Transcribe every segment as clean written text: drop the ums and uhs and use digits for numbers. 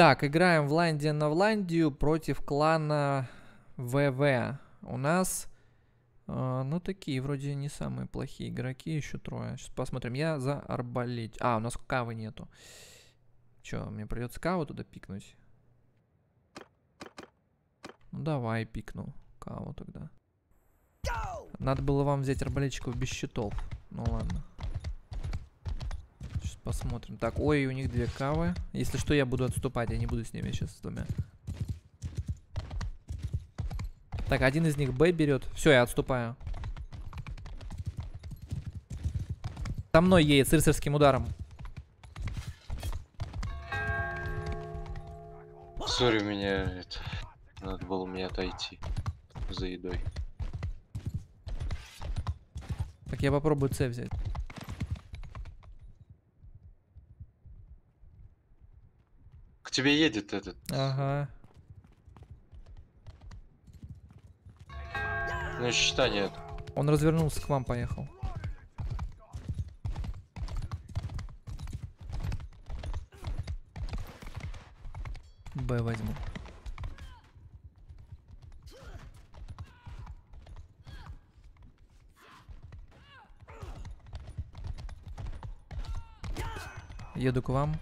Так, играем Вландия на Вландию против клана ВВ. У нас, ну, такие вроде не самые плохие игроки, еще трое. Сейчас посмотрим. Я за арбалет. А, у нас кавы нету. Че, мне придется каву туда пикнуть? Ну, давай, пикну каву тогда. Надо было вам взять арбалетчиков без щитов. Ну, ладно. Сейчас посмотрим. Так, ой, у них две кавы. Если что, я буду отступать. Я не буду с ними сейчас, с двумя. Так, один из них Б берет. Все, я отступаю. Со мной едет с рыцарским ударом. Сори, у меня это... Надо было мне отойти за едой. Так, я попробую С взять. К тебе едет этот. Ага. Ну, щита нет. Он развернулся к вам, поехал. Б возьму. Еду к вам.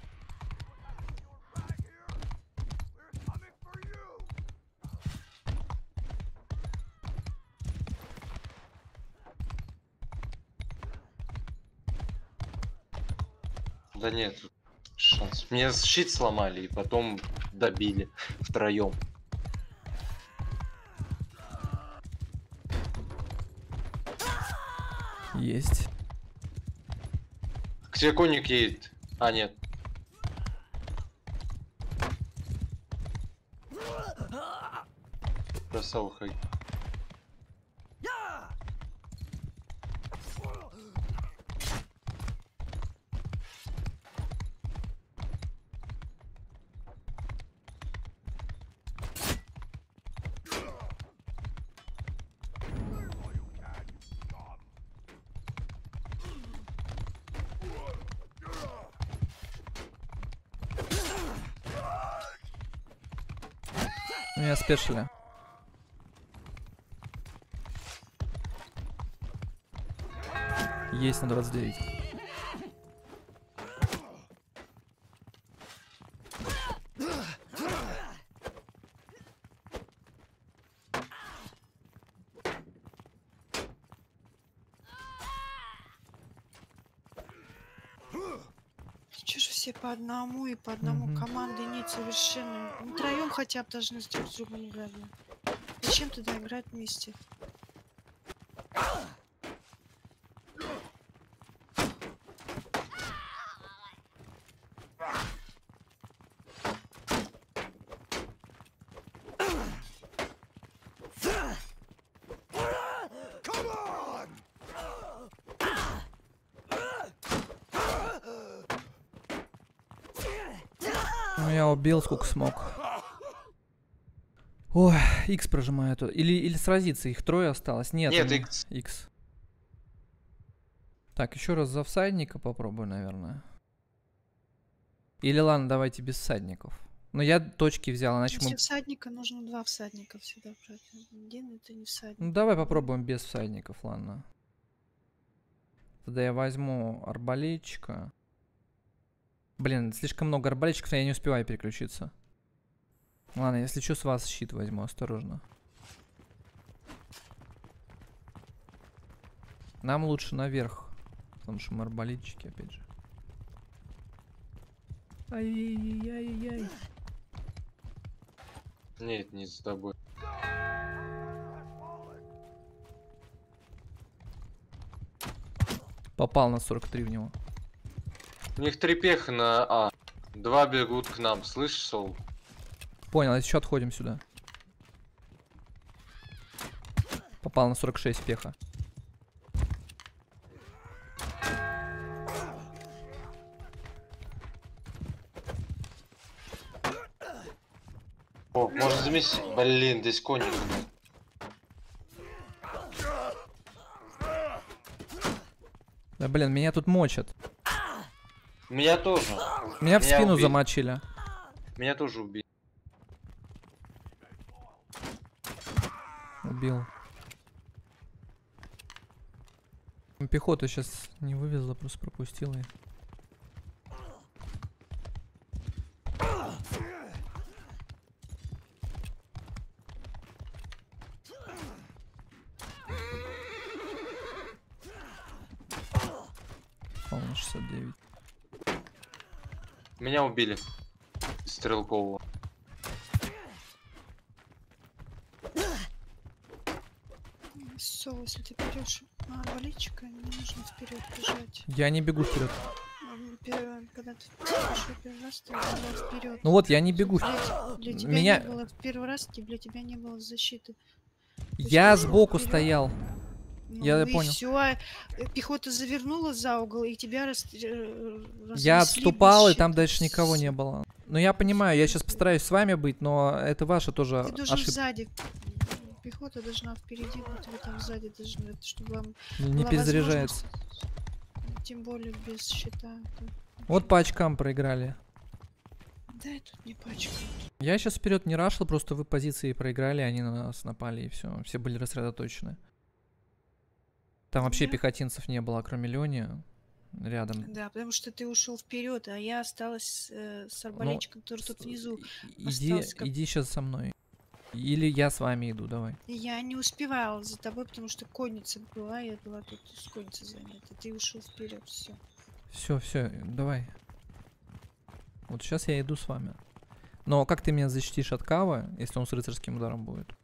Да нет, шанс. Мне щит сломали и потом добили втроем. Есть. К тебе конник едет. А, нет. Бросал хай. Меня спешили. Есть на 29. Чё же все по одному и по одному? Команды нет совершенно. Мы втроем хотя бы должны с друг с другом играть. Зачем тогда играть вместе? Я убил сколько смог. Ой, X прожимаю тут. Или сразиться, их трое осталось. Нет, нет, они... X. Так, еще раз за всадника попробую, наверное. Или ладно, давайте без всадников. Но я точки взял, иначе мы... всадника нужно два всадника всегда брать. Один это не всадник. Ну давай попробуем без всадников, ладно. Тогда я возьму арбалетчика. Блин, слишком много арбалетчиков, я не успеваю переключиться. Ладно, если что, с вас щит возьму, осторожно. Нам лучше наверх, потому что мы арбалетчики, опять же. Ай-яй-яй-яй-яй. Нет, не с тобой. Попал на 43 в него. У них три пеха на А. Два бегут к нам, слышишь, Сол? Понял, еще отходим сюда. Попал на 46 пеха. О, можно заместить. Блин, здесь конник. Да блин, меня тут мочат. Меня тоже. Меня в спину убили. Замочили. Меня тоже убили. Убил. Пехоту сейчас не вывезла, просто пропустила ее. Полно 69. Меня убили. Стрелкового. Все, если ты берешь болельщика, не нужно вперед бежать. Я не бегу вперед. Когда ты в первый раз, ты бежал вперед. Ну вот, я не бегу. Для тебя меня... не было в первый раз, для тебя не было защиты. Я сбоку вперед стоял. Ну, я понял. Все, пехота завернула за угол, и тебя я отступал, и там дальше никого не было. Но я понимаю, я сейчас постараюсь с вами быть, но это ваша тоже ошибка. Пехота должна впереди, вот вы там сзади должны, чтобы вам не перезаряжается. Тем более без щита. Вот по очкам проиграли. Да, и тут не по очкам. Я сейчас вперед не рашил, просто вы позиции проиграли, они на нас напали, и все. Все были рассредоточены. Там вообще да, пехотинцев не было, кроме Лёни рядом. Да, потому что ты ушел вперед, а я осталась с арбалетчиком, который тут внизу. Иди сейчас со мной. Или я с вами иду, давай. Я не успевала за тобой, потому что конница была, я была тут с конницей занята. Ты ушел вперед, все. Все, давай. Вот сейчас я иду с вами. Но как ты меня защитишь от Кава, если он с рыцарским ударом будет?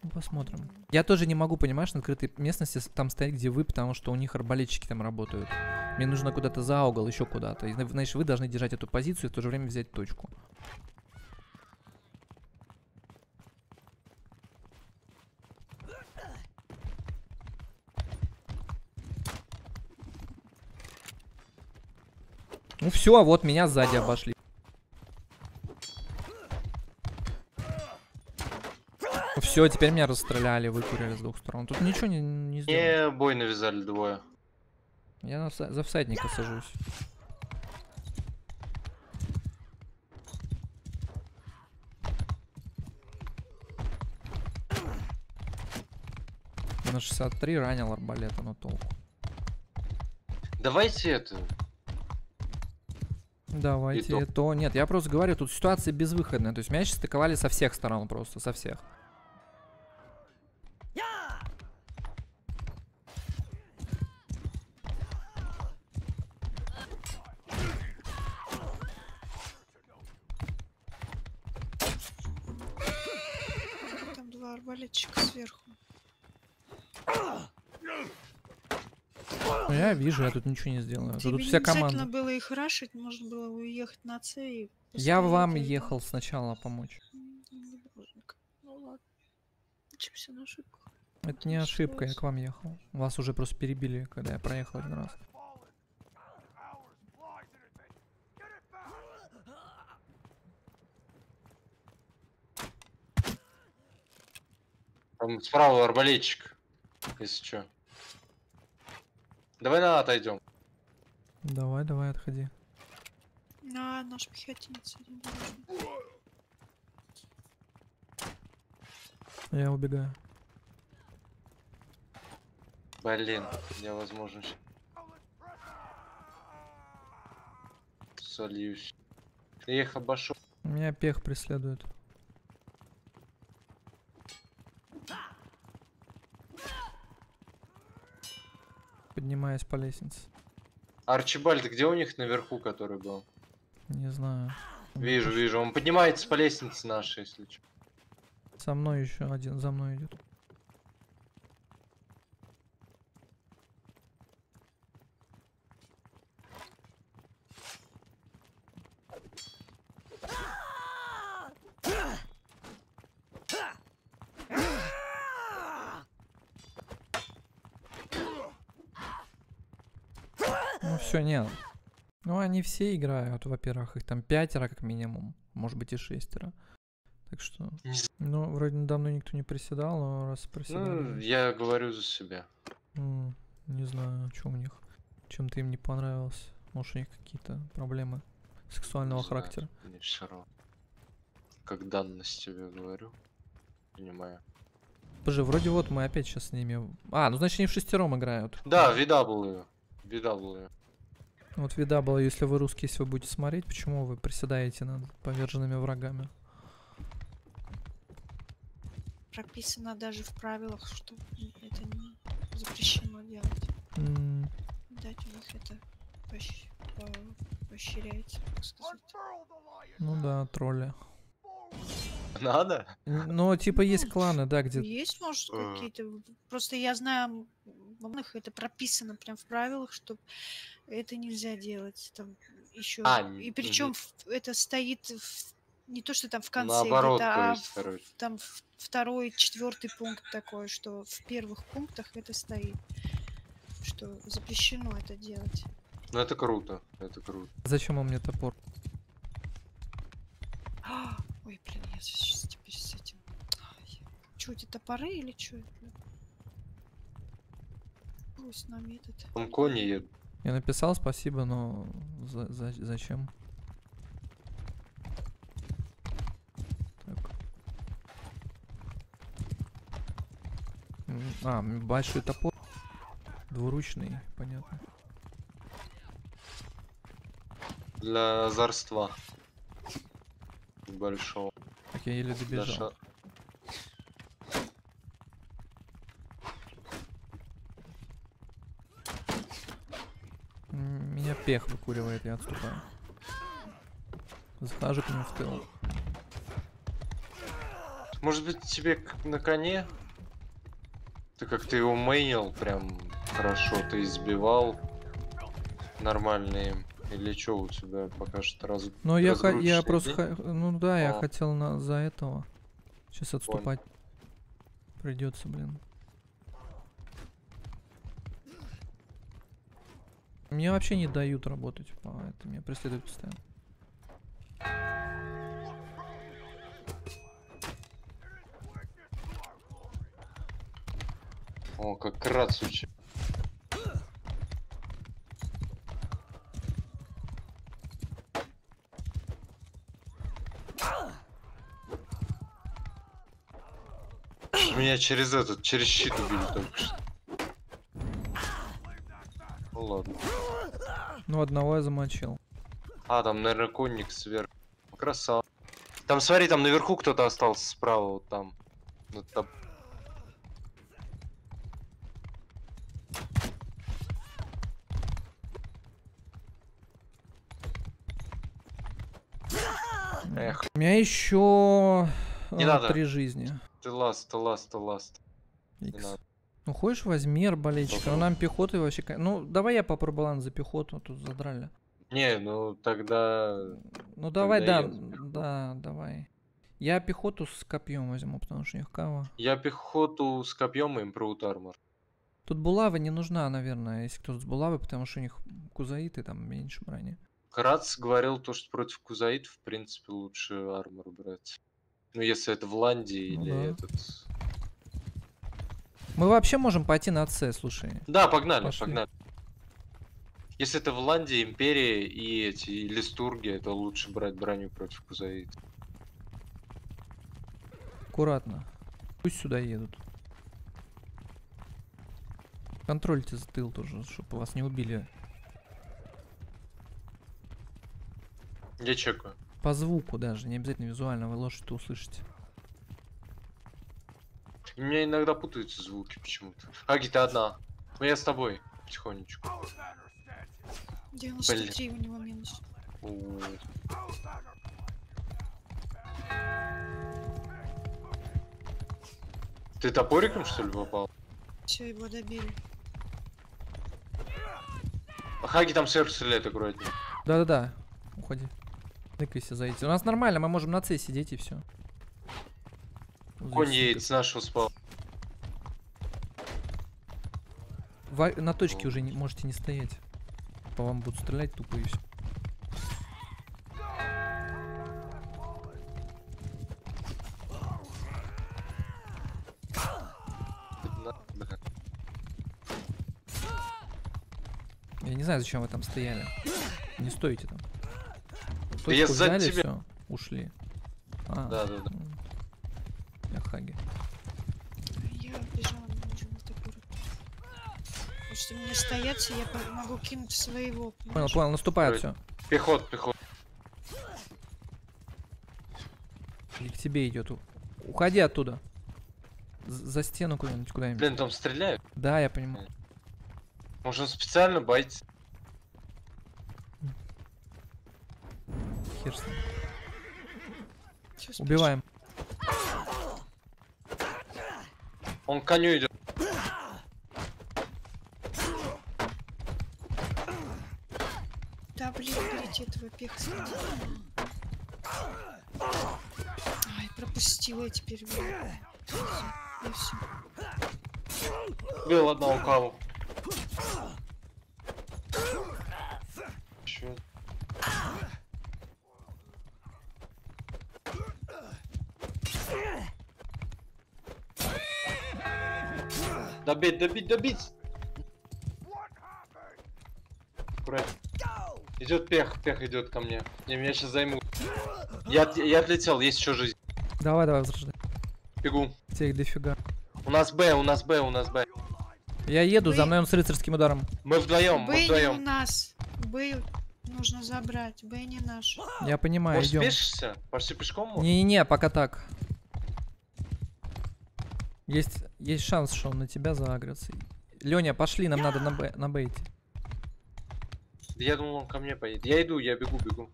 Ну, посмотрим. Я тоже не могу, понимаешь, на открытой местности там стоять, где вы, потому что у них арбалетчики там работают. Мне нужно куда-то за угол, еще куда-то. И, значит, вы должны держать эту позицию и в то же время взять точку. Ну все, вот меня сзади обошли. Все, теперь меня расстреляли, выкурили с двух сторон. Тут ничего не сделали. Бой навязали двое. Я за всадника сажусь. На 63 ранил арбалета, но толку. Давайте это... Давайте то... Нет, я просто говорю, тут ситуация безвыходная. То есть меня сейчас атаковали со всех сторон просто, со всех. Там два арбалетчика сверху. Ну, я вижу, я тут ничего не сделаю. Тебе тут вся команда. Нужно было их рашить, можно было уехать на С. Я вам ехал сначала помочь. Ну ладно. Учимся на ошибку. Это не ошибка, я к вам ехал. Вас уже просто перебили, когда я проехал один раз. Там справа арбалетчик, если что. Давай отойдем. Давай, отходи. На, наш пехотинец. Я убегаю. Блин, невозможно. Сольюсь. Я их обошел. Меня пех преследует. Поднимаюсь по лестнице. Арчибальд, где у них наверху, который был? Не знаю. Вижу. Он поднимается по лестнице нашей, если что. Со мной еще один, за мной идет. Все, нет. Ну, они все играют, во-первых, их там 5 как минимум, может быть и 6. Так что, ну, вроде давно никто не приседал, но раз приседал... Ну, я говорю за себя. Не знаю, что у них, чем ты им не понравился. Может, у них какие-то проблемы сексуального характера. Мне все равно. Как данность тебе говорю. Понимаю. Боже, вроде вот мы опять сейчас с ними... А, ну значит они в шестером играют. Да, VW. VW. Вот VW, если вы русские, если вы будете смотреть, почему вы приседаете над поверженными врагами? Прописано даже в правилах, что это не запрещено делать. Дать у них это поощряется, так сказать. Ну да, тролли. Надо? Ну, типа, есть кланы, да, где-то. Есть, может, какие-то. Просто я знаю, у них это прописано прям в правилах, что это нельзя делать. Там еще. И причем это стоит не то, что там в конце, наоборот, а там второй, четвертый пункт такой, что в первых пунктах это стоит. Что запрещено это делать. Ну это круто, это круто. Зачем он мне топор? Ой, блин, я сейчас теперь с этим. Че, эти топоры или что это? Ой, с нами этот. Он кони едут. Я написал спасибо, но зачем? Так. А, большой топор. Двуручный, понятно. Для озорства. Большого. Так, я еле добежал. Меня пех выкуривает, я отступаю. Захожу к нему в тыл. Может быть тебе на коне? Ты как-то его мейнил прям хорошо, ты избивал нормальные. Или что у тебя пока что раз... Ну я просто... Ну да, я хотел за этого. Сейчас отступать придется, блин. Мне вообще не дают работать, поэтому меня преследуют постоянно. О, как Кратс учит. Меня через этот, через щит убили только что. Ну ладно. Ну одного я замочил. А, там, наверное, конник сверху. Красава. Там, смотри, там наверху кто-то остался справа, вот там. Вот там. Эх. У меня еще не надо. 3 жизни. Ты ласт. Ну хочешь возьми арбалетчик, но нам пехоты вообще... Ну давай я попробую баланс за пехоту, тут задрали. Не, ну тогда... Ну давай, тогда да, давай. Я пехоту с копьем возьму, потому что у них кава. Я пехоту с копьем и импровд армор. Тут булава не нужна, наверное, если кто-то с булавы, потому что у них кузаиты там меньше брони. Кратс говорил то, что против кузаит, в принципе, лучше армор брать. Ну, если это Вландия или этот... Мы вообще можем пойти на С, слушай. Да, погнали, погнали. Если это Вландия, Империя и эти Листурги, то лучше брать броню против кузаит. Аккуратно. Пусть сюда едут. Контрольте за тыл тоже, чтобы вас не убили. Я чекаю. По звуку даже, не обязательно визуально, вы лошадь-то услышите. У меня иногда путаются звуки почему-то. Аги, ты одна. Ну я с тобой, потихонечку. 93 у него минус. Ой. Ты топориком, что ли, попал? Все, его добили. Хаги там сверху стреляет аккуратнее. Да-да-да, уходи. Ныкайся за эти. У нас нормально, мы можем на С сидеть и все. Конь едет с нашего спал. На точке уже не можете не стоять. По вам будут стрелять тупо и все. Я не знаю, зачем вы там стояли. Не стойте там. точку взяли, все, ушли. А, да, да, да. Я хаги. Я бежала, почти мне стоять, и я могу кинуть своего. Понимаешь? Понял, понял, наступает все. Пехот, пехот. И к тебе идет. Уходи оттуда. За стену куда-нибудь. Блин, там стреляют? Да, я понимаю. Можно специально байтить. Хер с ним. Убиваем. Он к коню идет. Да блин, берите этого пекса. Ай, пропустила я теперь. Убил одного каву. Черт. Добить, добить, добить! Ура. Идет пех, пех идет ко мне. И меня сейчас займут. Я отлетел, есть еще жизнь. Давай, давай, возрождай. Бегу. Тех дофига. У нас Б, у нас Б, у нас Б. Я еду, Б... за мной он с рыцарским ударом. Мы вдвоем, мы вдвоем. Б не у нас. Б нужно забрать, Б не наш. Я понимаю, идем. Поспешишься? Пошли пешком? Не-не-не, пока так. Есть шанс, что он на тебя заагрится. Леня, пошли, нам надо на Б идти. Я думал, он ко мне поедет. Я иду, я бегу, бегу.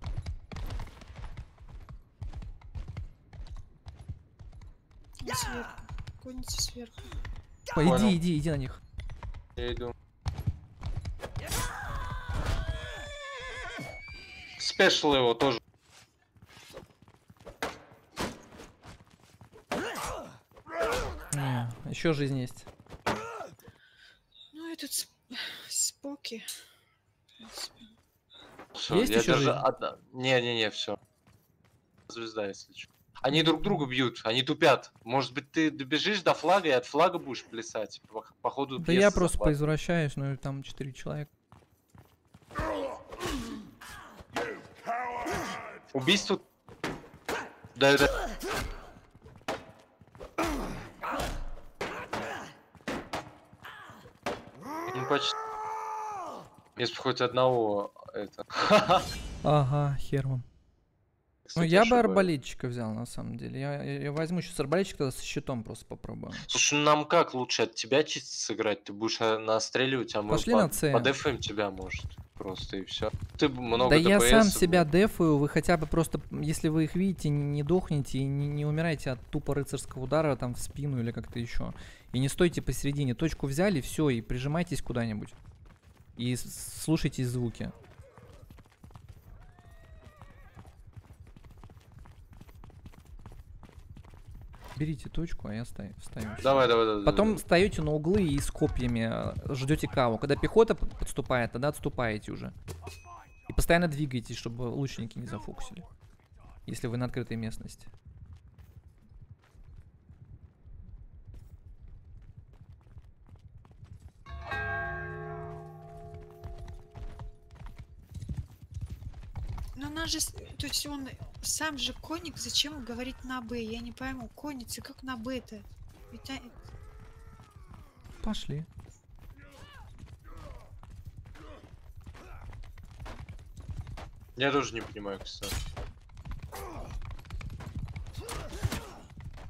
Сверху. Гоните сверху. Иди, иди, иди на них. Я иду. Спешил его тоже. Еще жизнь есть. Ну, этот споки. Все, есть еще жизнь? Одна... Не-не-не, все. Звезда, если что. Они друг друга бьют, они тупят. Может быть, ты добежишь до флага и от флага будешь плясать. Походу, да я просто поизвращаюсь, ну и там 4 человека. Убийство. Да, да. Почти. Если хоть одного это. Ага, хер вам. Ну я бы арбалетчика взял на самом деле. Я возьму сейчас арбалетчик, тогда со щитом просто попробую. Слушай, нам как лучше от тебя чисто сыграть? Ты будешь настреливать, а мы подефаем тебя, может, просто и все. Ты много. Да я сам себя дефаю, вы хотя бы просто, если вы их видите, не дохните и не умирайте от тупо рыцарского удара там в спину или как-то еще. И не стойте посередине, точку взяли, все, и прижимайтесь куда-нибудь. И слушайте звуки. Берите точку, а я встаю. Давай, давай, давай. Потом встаете на углы и с копьями ждете каву. Когда пехота подступает, тогда отступаете уже. И постоянно двигаетесь, чтобы лучники не зафокусили. Если вы на открытой местности. Но нас же, то есть он сам же конник, зачем говорить на Б? Я не пойму, конницы как на Б-то? Пошли. Я тоже не понимаю, кстати.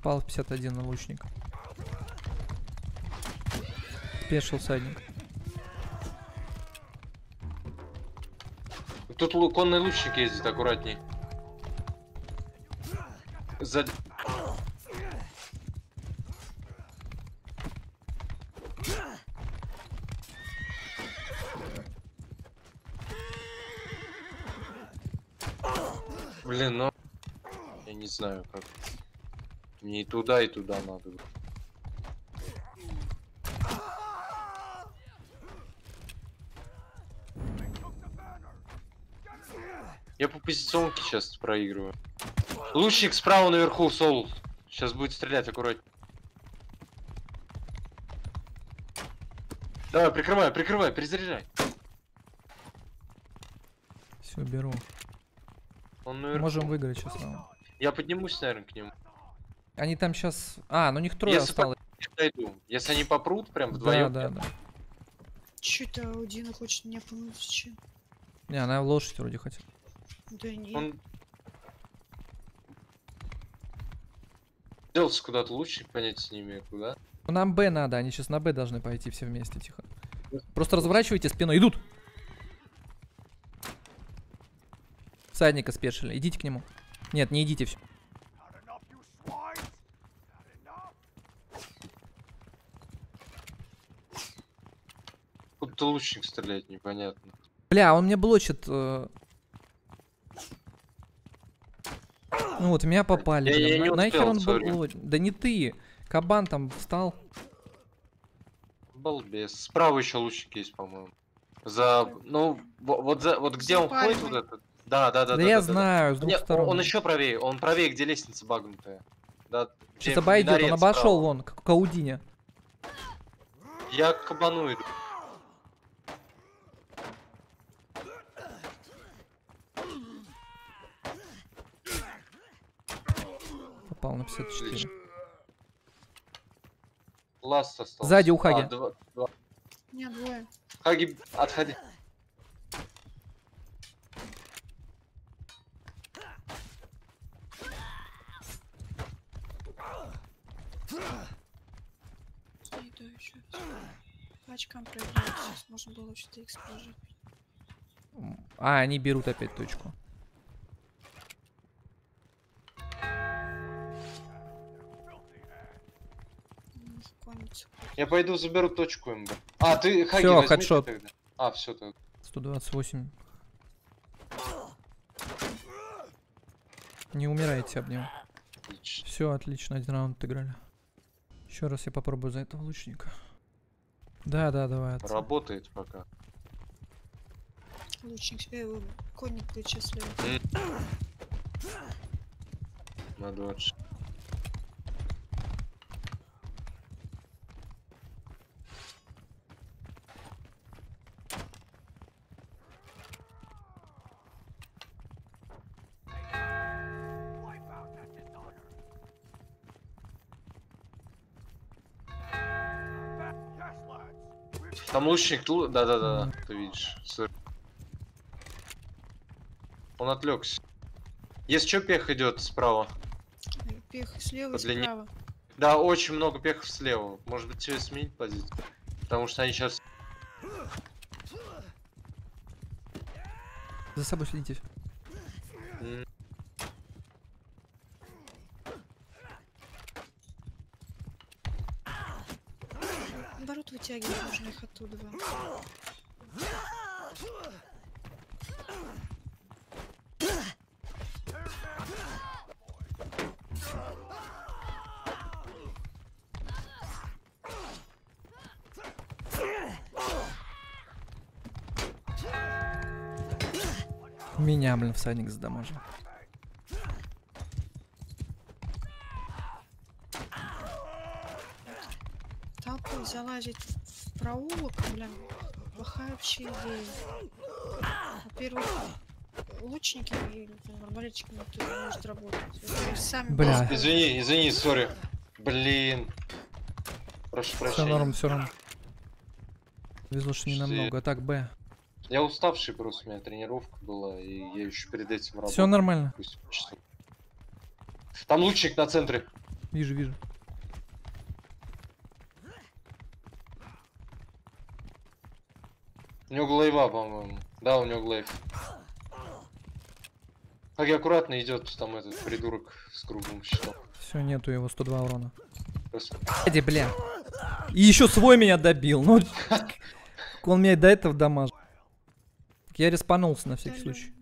Пал 51 на лучник. Спешил садник. Тут конный лучник ездит, аккуратней. Сзади. Блин, ну... Я не знаю, как... Мне и туда надо. Я по позиционке сейчас проигрываю. Лучник справа наверху, Сол. Сейчас будет стрелять, аккуратно. Давай, прикрывай, прикрывай, перезаряжай. Все, беру. Он наверху. Можем выиграть сейчас. Я поднимусь, наверное, к ним. Они там сейчас... А, ну у них трое осталось. Если они попрут прям вдвоем. Да, да, да. Чё-то Аудина хочет меня помочь. Не, она лошадь вроде хотела. Да нет. Он... Делся куда-то лучше, понять с ними куда. Нам Б надо, они сейчас на Б должны пойти все вместе, тихо. Просто разворачивайте спиной, идут. Всадника спешили, идите к нему. Нет, не идите, все. Куда-то лучник стреляет, непонятно. Бля, он мне блочит. Ну вот, меня попали. Я нахер он был. Да не ты. Кабан там встал. Балбес. Справа еще лучник есть, по-моему. За. Ну, вот за. Вот где он ходит, вот этот. Да, да, да. Да я знаю, с двух сторон. Он еще правее. Он правее, где лестница багнутая. Да. Что-то обойдет, он обошел вон, как к Аудине. Я к кабану иду. Попал на 54. Ласт остался. Сзади у Хаги. Нет, двое. Хаги, отходи. И то еще. По очкам проверяют. Сейчас можно было что-то эксплозить. А, они берут опять точку. Я пойду заберу точку МБ. А, ты Хаги всё, возьми хедшот. Тогда. А, все тогда. 128. Не умирайте об него. Все, отлично, один раунд отыграли. Еще раз я попробую за этого лучника. Да, да, давай. Отца. Работает пока. Лучник, конник вычисляет. На 26. Там лучник, да-да-да, ты видишь. Он отвлекся. Если что, пех идет справа. Пех слева и справа. Да, очень много пехов слева. Может быть, тебе сменить позицию? Потому что они сейчас... За собой следите. Наоборот, вытягивать нужно их оттуда. Меня, блин, всадник задамажил. Залазить в проулок, бля, плохая вообще идея. Во-первых, лучники и арбалетчики никто не может работать. Сами бля. Извини, извини, сори. Блин. Прошу прощения. Все норм, все норм. Везло, что не намного. А так, Б. Я уставший просто, у меня тренировка была, и я еще перед этим работал. Все нормально. Там лучник на центре. Вижу, вижу. У него глайва, по-моему. Да, у него глайв. Как аккуратно идет там этот придурок с круглым щитом. Все, нету его, 102 урона. Дядя, бля. И еще свой меня добил. Ну, он меня и до этого дамажил. Я респанулся на всякий случай.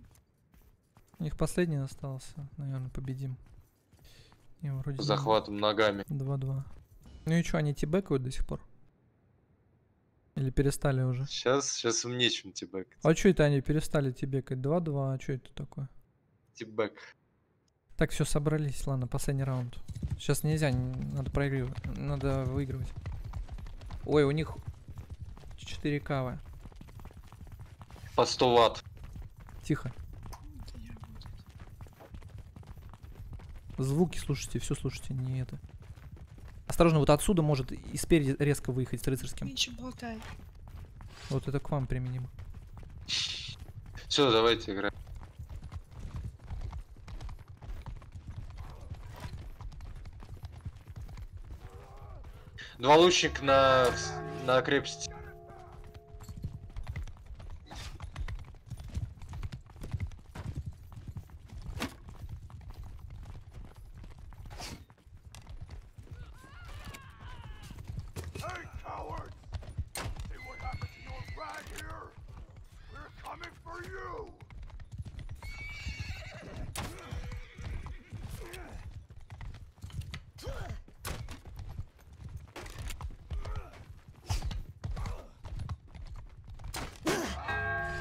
У них последний остался. Наверное, победим. И вроде захватом ногами. 2-2. Ну и что, они тибэкают до сих пор? Или перестали уже? Сейчас им нечем тибэкать. А что это они перестали тибэкать? 2-2, а что это такое? Тибэк. Так, все, собрались. Ладно, последний раунд. Сейчас нельзя, надо проигрывать. Надо выигрывать. Ой, у них 4 кавы. По 100 ватт. Тихо. Звуки слушайте, все слушайте, не это. Осторожно, вот отсюда может и спереди резко выехать с рыцарским. Ничего болтает. Вот это к вам применимо. Все, давайте играем. Два лучника на крепости.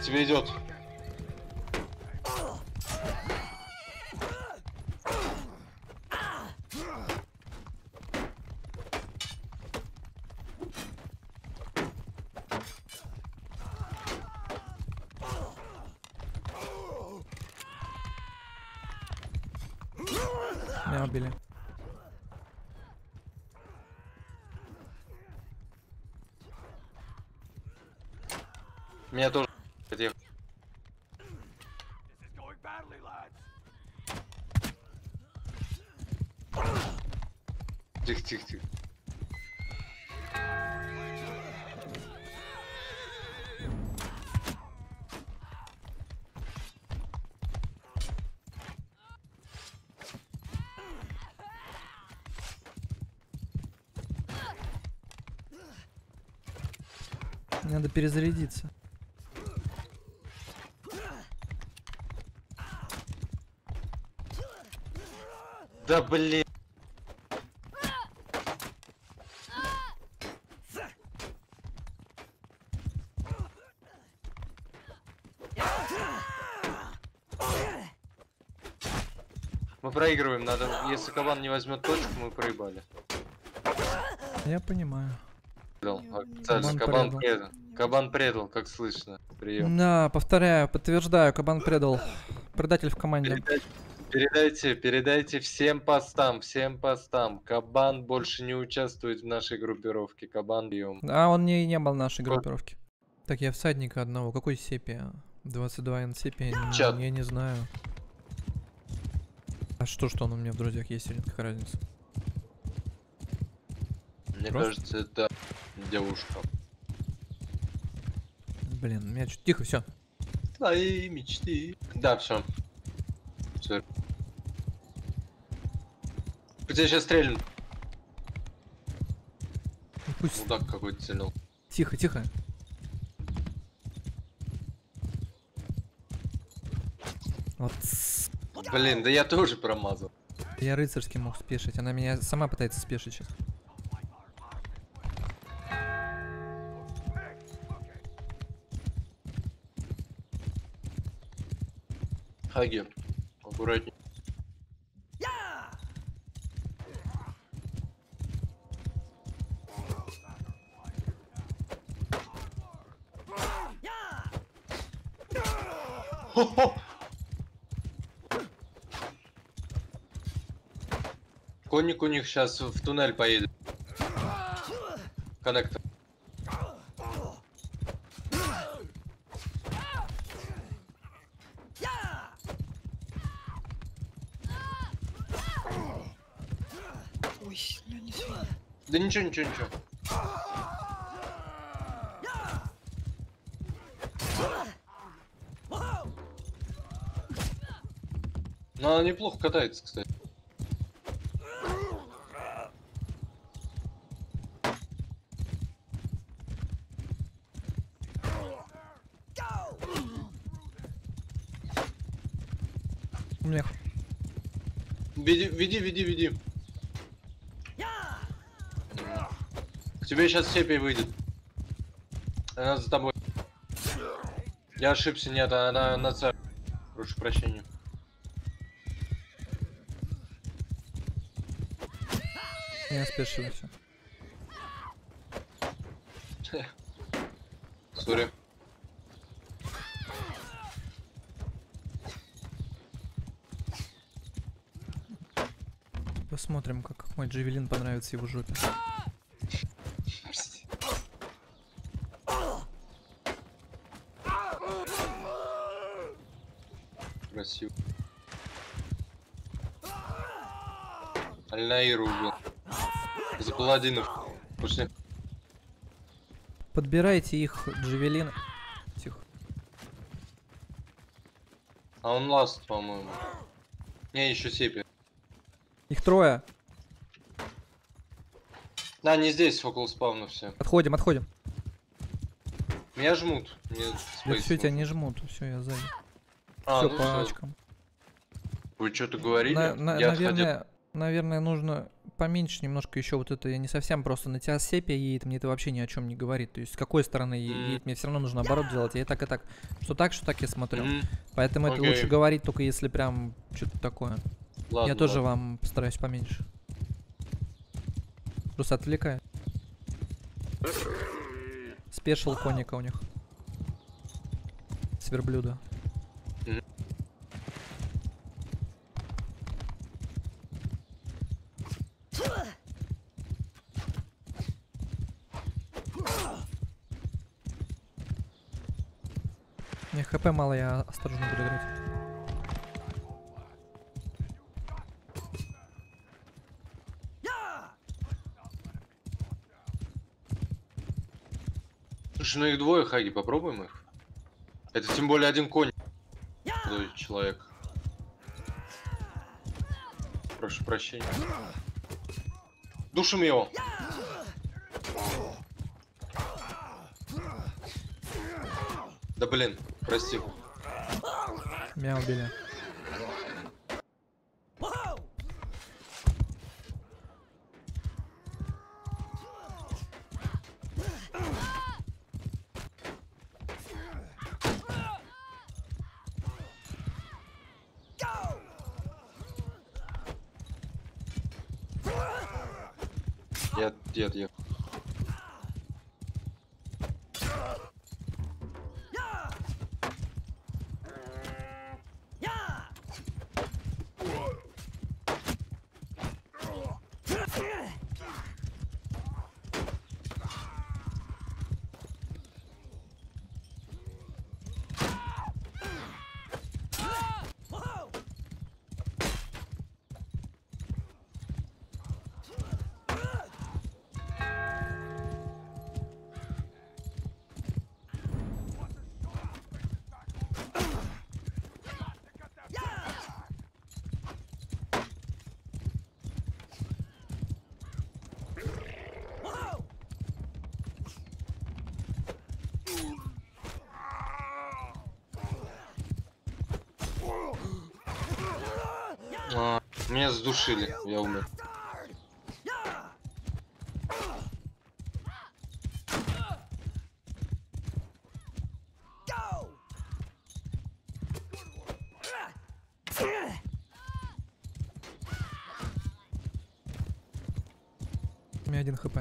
Тебе идет. Меня убили. Меня тоже. Тихо. Надо перезарядиться. Да блин. Проигрываем, надо, если кабан не возьмет точку, мы проебали. Я понимаю. Кабан предал, как слышно. Прием. Да, повторяю, подтверждаю, кабан предал. Предатель в команде. Передайте всем постам. Кабан больше не участвует в нашей группировке. Кабан прием. А он не был в нашей группировке. Так, я всадника одного. Какой сепия? 22 н сепия? Я не знаю. А что он у меня в друзьях есть или нет, какая разница? Мне кажется, это девушка. Блин, меня чуть тихо, все. Твои мечты. Да, все. Где сейчас стрельнут? Пусть... Мудак какой-то целил. Тихо. Вот. Блин, да я тоже промазал. Я рыцарский мог спешить, она меня сама пытается спешить сейчас. Хаги, аккуратнее. Хо-хо! Конник у них сейчас в туннель поедет. Коннектор. Ой, ну не сильно. Да ничего. Но она неплохо катается, кстати. Веди. К тебе сейчас сепей выйдет. Она за тобой. Я ошибся, нет, она на царь. Прошу прощения. Я спешился. Сори. Посмотрим, как мой джавелин понравится его жопе. Красиво. Аль-Наиру убил. За паладинов. Пошли. Подбирайте их, джавелин. Тихо. А он ласт, по-моему. Не, еще сепи. Их трое. Да, не здесь, около спавна все. Отходим, отходим. Меня жмут. Да все, тебя не жмут. Все, я сзади. А, все, ну, по очкам. Вы что-то говорили? Наверное, нужно поменьше немножко еще вот это. Я не совсем просто на тебя сепия едет, мне это вообще ни о чем не говорит. То есть с какой стороны едет, мне все равно нужно оборот делать. Я и так, и так. Что так, что так я смотрю. Поэтому это лучше говорить, только если прям что-то такое. Ладно, я тоже вам постараюсь поменьше. Просто отвлекаю. Спешил коника у них. С верблюда. Мне хп мало, я осторожно буду играть. Слушай, ну их двое, Хаги, попробуем их. Это тем более один конь. Человек. Прошу прощения. Душим его. Да блин, прости. Меня убили. Я. Меня задушили, я умер. У меня 1 хп.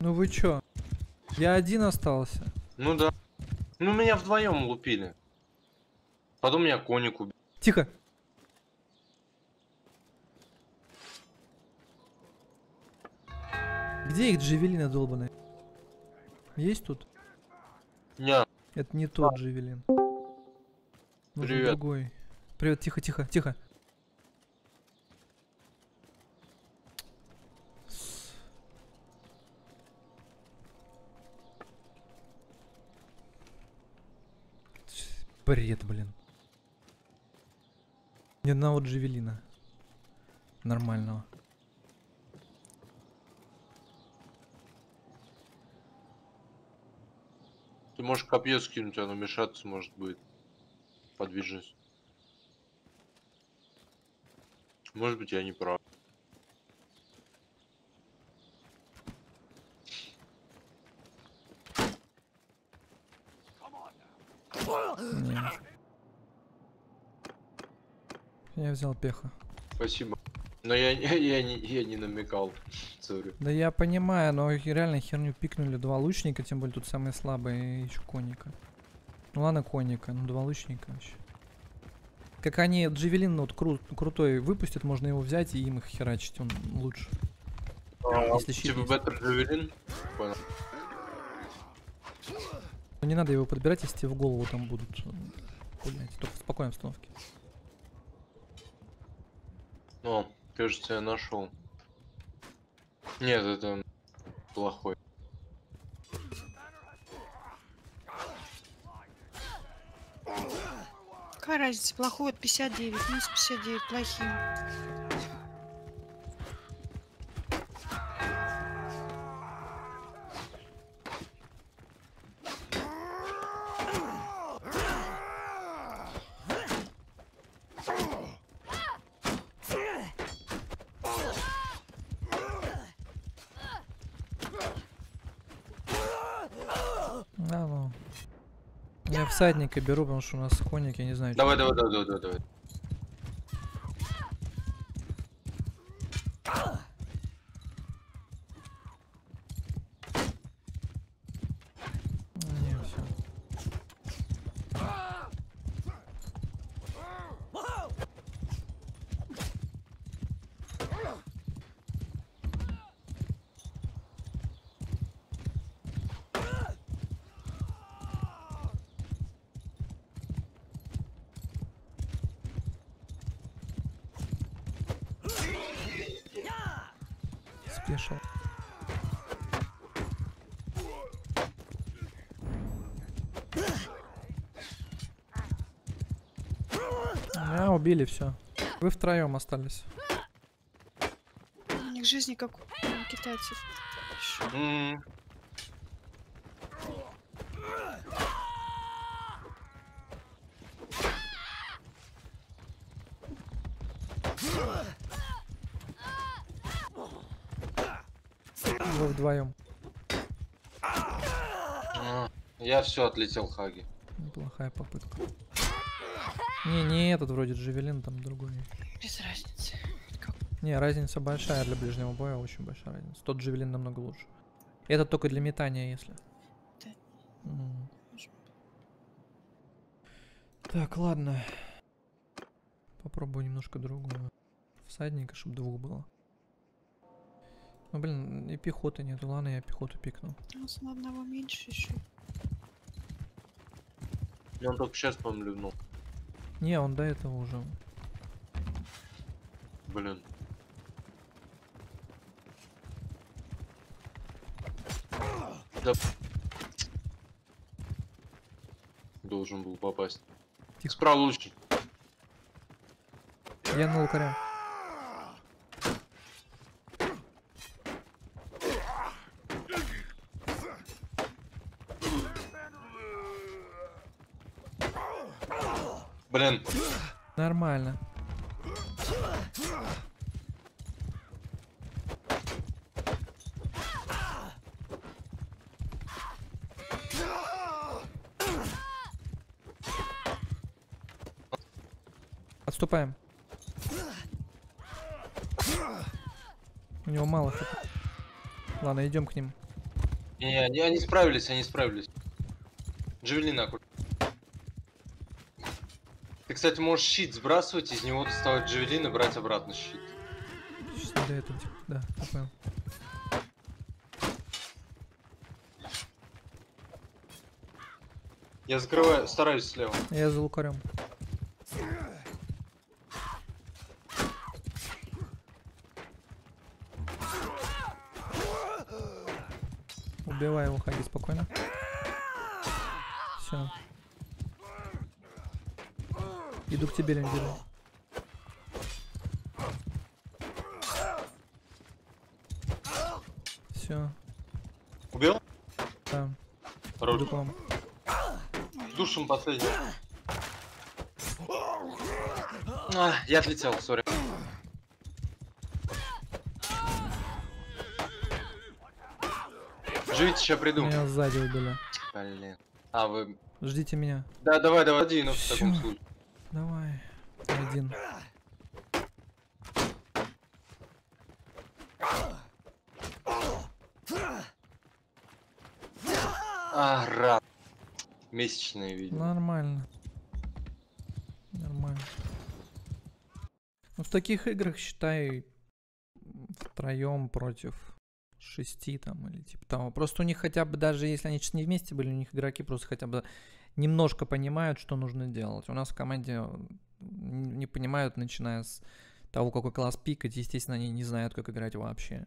Ну вы чё? Я один остался. Ну да. Ну меня вдвоем лупили. Потом меня коник убил. Тихо. Где их джавелины долбаные? Есть тут? Нет. Это не тот джавелин. Привет. Другой. Привет, тихо, тихо, тихо. Бред, блин. Ни одного джавелина нормального. Ты можешь копье скинуть, оно мешаться может будет. Подвижность. Может быть, я не прав. я взял пеха. Спасибо. Но я не намекал. Sorry. Да я понимаю, но реально херню пикнули. Два лучника, тем более тут самые слабые, еще конника. Ну ладно, конника, ну два лучника вообще. Как они джавелин вот крутой выпустят, можно его взять и им их херачить, он лучше. Если джавелин? Понял. Ну не надо его подбирать, если тебе в голову там будут пулять. Только в спокойной обстановке. О, кажется, я нашел. Нет, это плохой. Какая разница, плохой от 59, минус 59, плохим. Да, ну. Я всадника беру, потому что у нас конник, я не знаю. Давай, давай, давай, давай, давай. Не, все. Спешил. А, убили, все. Вы втроем остались. У них жизни как у китайцев. Вы вдвоем. Я все отлетел, Хаги. Неплохая попытка. Не этот вроде джавелин, там другой. Без разницы. Не, разница большая для ближнего боя, очень большая разница. Тот джавелин намного лучше. Этот только для метания, если. Да. Так, ладно. Попробую немножко другого. Всадника, чтобы двух было. Ну блин, и пехоты нету, ладно, я пехоту пикнул. У нас на одного меньше еще. Я он только сейчас помлюбнул. Не, он до этого уже. Блин. Да. Должен был попасть. Тихо. Справа лучник. Я на лукаря. Блин. Нормально. Отступаем. У него мало хп. Ладно, идем к ним. Не, они справились, они справились. Джавелина куда? Кстати, можешь щит сбрасывать, из него доставать джавелин и брать обратно щит. Сейчас для этого, да, я понял. Я закрываю, стараюсь слева. Я за лукарем. Убивай его, Хаги, спокойно. Все. Иду к тебе, Лендер. Все. Убил? Да. Хорош. Душим последний. Я отлетел, сори. Живите, сейчас приду. Меня сзади убили. Блин. А, вы... Ждите меня. Да, давай, давай. Один, ну, в таком случае. Давай. Один. Месячные видео. Нормально. Нормально. Ну, в таких играх, считай, втроем против 6 там или типа того. Просто у них хотя бы, даже если они сейчас не вместе были, у них игроки просто хотя бы немножко понимают, что нужно делать. У нас в команде не понимают, начиная с того, какой класс пикать, естественно, они не знают, как играть вообще.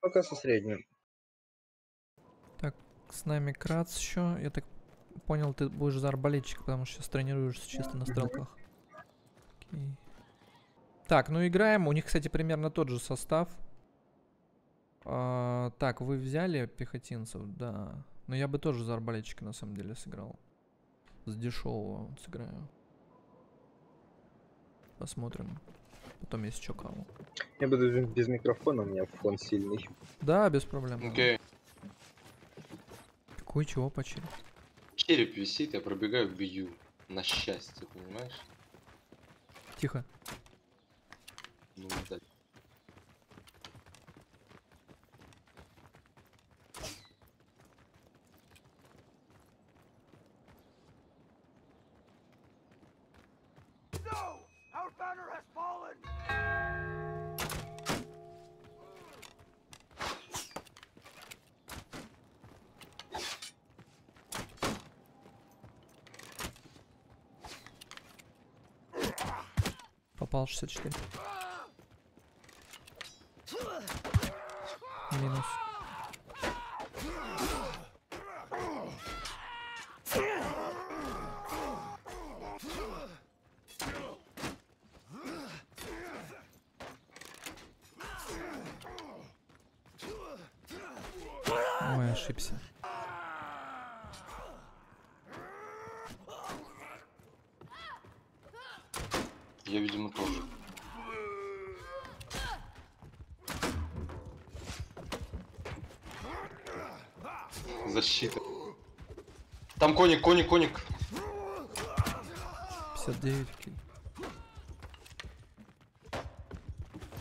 Пока со средним. Так, с нами Кратс еще. Я так понял, ты будешь за арбалетчик, потому что сейчас тренируешься чисто на стрелках. Окей. Так, ну играем. У них, кстати, примерно тот же состав. Так, вы взяли пехотинцев, да. Но я бы тоже за арбалетчика, на самом деле, сыграл. С дешевого вот сыграю. Посмотрим. Потом есть еще кого. Я буду без микрофона, у меня фон сильный. Да, без проблем. Окей. Какой чего почереп? Череп висит, я пробегаю, бью. На счастье, понимаешь? Тихо. Ну, да. Попал 64. Минус. Ой, ошибся. Я, видимо, тоже. Защита. Там коник, коник, коник. 59.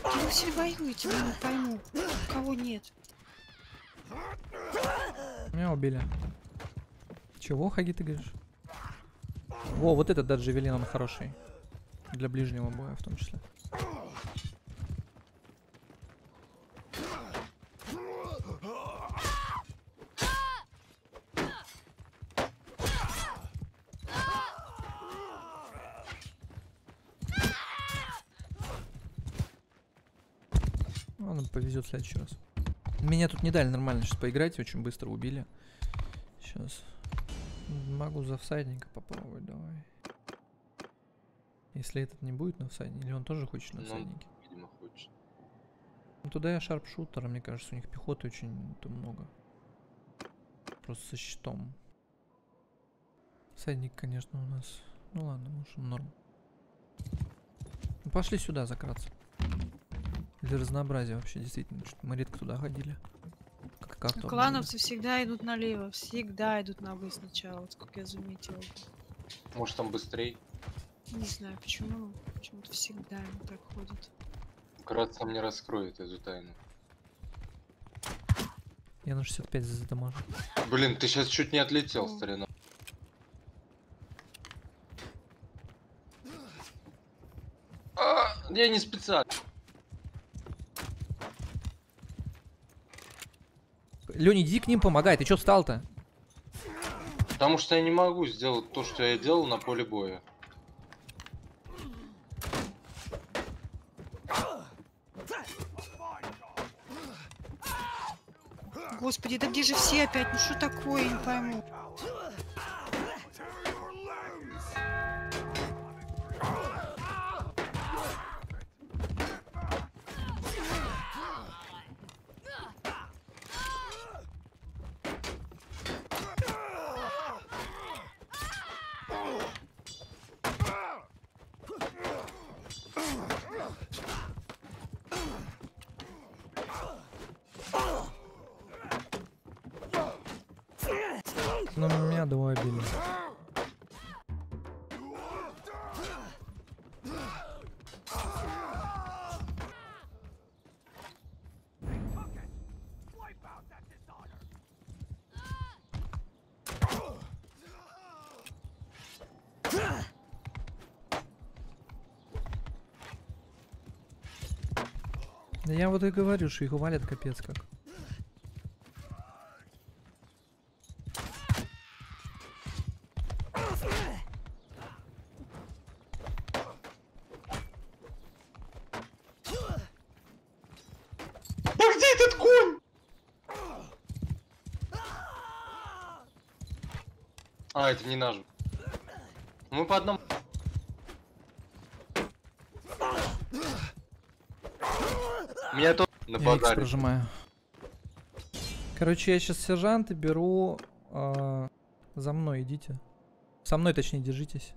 Вы все воюете, я не пойму. Кого нет? Меня убили. Чего, Хаги, ты говоришь? Во, вот этот даже Джавелин, он хороший. Для ближнего боя в том числе. Ладно, повезет в следующий раз. Меня тут не дали нормально сейчас поиграть, очень быстро убили. Сейчас могу за всадника попробовать, давай. Если этот не будет на всаднике, или он тоже хочет на всаднике? Видимо, хочет. Ну, туда я шарпшутер, мне кажется, у них пехоты очень много. Просто со щитом. Всадник, конечно, у нас... Ну ладно, может, норм. Ну, пошли сюда закраться. Для разнообразия вообще, действительно. Мы редко туда ходили. Как клановцы всегда идут налево, всегда идут налево сначала, вот как я заметил. Может, там быстрее? Не знаю почему, почему-то всегда они так ходят. Кратс мне раскроет эту тайну. Я на 65 задамажу. Блин, ты сейчас чуть не отлетел, старина. Я не специально. Лёня, иди к ним помогай, ты чё встал-то? Потому что я не могу сделать то, что я делал на поле боя. Господи, да где же все опять? Ну что такое, я не пойму. Но меня два убили. Да я вот и говорю, что их валят капец как. А, это не наш. Мы по одному. Меня тут нападали. Прожимаю. Короче, я сейчас сержанты беру. За мной идите. Со мной, точнее, держитесь.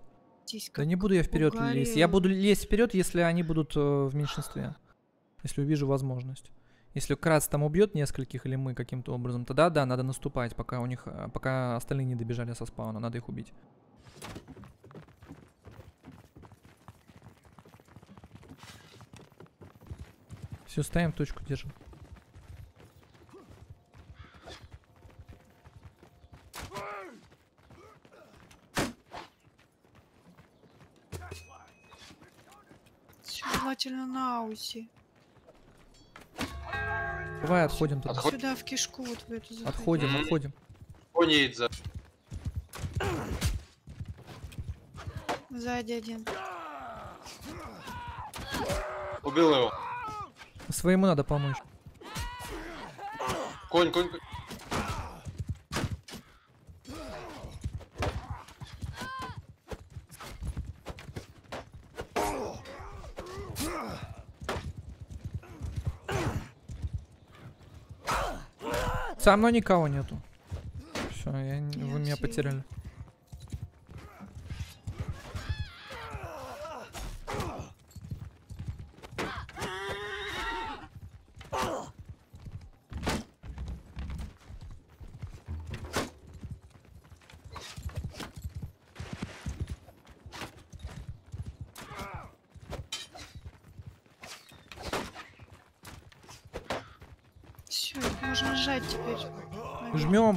Да не буду я вперед лезть. Я буду лезть вперед, если они будут в меньшинстве. Если увижу возможность. Если Кратс там убьет нескольких или мы каким-то образом, тогда да, надо наступать, пока у них, пока остальные не добежали со спауна, надо их убить. Все, ставим точку, держим. Желательно на уси. Давай отходим тут. Сюда в кишку вот в эту заходим. Отходим, отходим. Понеет за. Сзади один. Убил его. Своему надо помочь. Конь, конь, конь. Со мной никого нету. Все, вы меня потеряли. Можно сжать теперь. Жмем.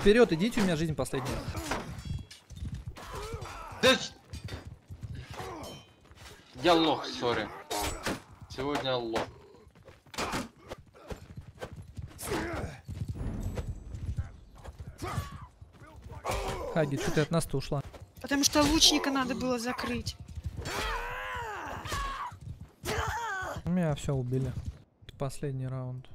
Вперед, идите, у меня жизнь последняя. Я лох, сори. Сегодня лох. Хаги, что ты от нас-то ушла? Потому что лучника надо было закрыть. Меня все убили. Последний раунд.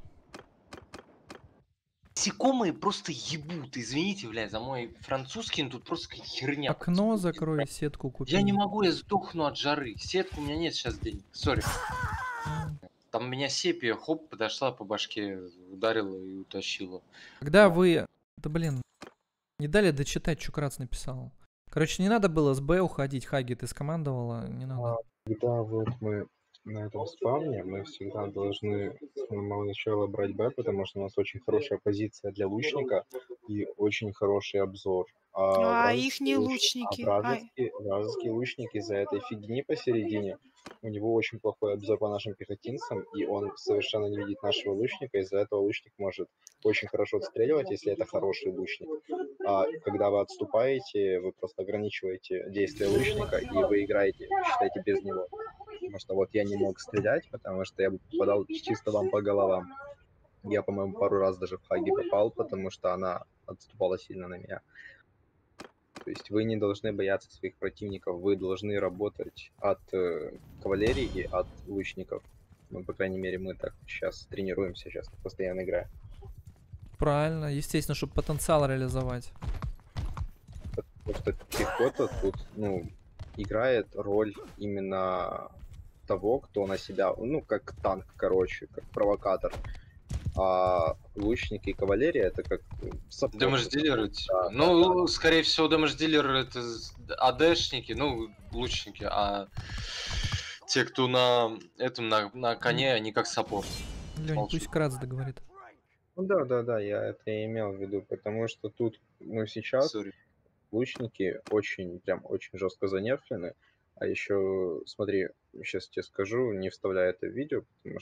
Насекомые просто ебут. Извините, блядь, за мой французский, тут просто херня. Окно закрой, сетку купи. Я не могу, я сдохну от жары. Сетку у меня нет сейчас денег. Сори. Там меня сепия, хоп, подошла по башке, ударила и утащила. Когда вы... Да блин, не дали дочитать, что Кратс написал. Короче, не надо было с Б уходить. Хаги, ты скомандовала, не надо. Когда вот мы... На этом спавне мы всегда должны с самого начала брать Б, потому что у нас очень хорошая позиция для лучника и очень хороший обзор. А их не лучники. Вражеские лучники из-за этой фигни посередине. У него очень плохой обзор по нашим пехотинцам, и он совершенно не видит нашего лучника. Из-за этого лучник может очень хорошо отстреливать, если это хороший лучник. А когда вы отступаете, вы просто ограничиваете действия лучника, и вы играете, считаете, без него. Потому что вот я не мог стрелять, потому что я попадал чисто вам по головам. Я, по-моему, пару раз даже в Хаги попал, потому что она отступала сильно на меня. То есть вы не должны бояться своих противников, вы должны работать от кавалерии и от лучников. Ну, по крайней мере, мы так сейчас тренируемся, сейчас постоянно играем. Правильно, естественно, чтобы потенциал реализовать. Потому что пехота тут, ну, играет роль именно того, кто на себя, ну, как танк, короче, как провокатор. А лучники и кавалерия это как... Дэмэдж-дилеры. Да, ну, да. Скорее всего, дэмэдж-дилеры это АДшники, ну, лучники, а те, кто на этом, на коне, они как саппорт. Лёнь, пусть Кратс договорит. Ну, да, я это и имел в виду, потому что тут, ну, сейчас лучники очень, прям очень жестко занерфлены. А еще, смотри, сейчас тебе скажу, не вставляя это в видео, потому что